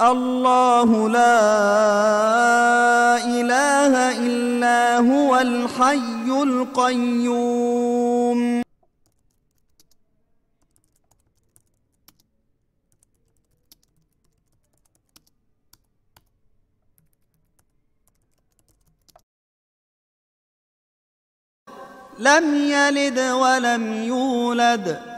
الله لا إله إلا هو الحي القيوم لم يلد ولم يولد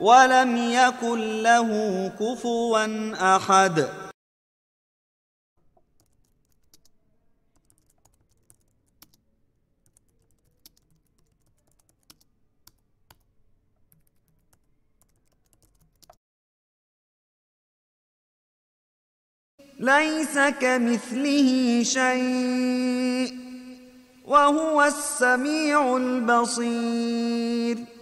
ولم يكن له كفوا أحد ليس كمثله شيء وهو السميع البصير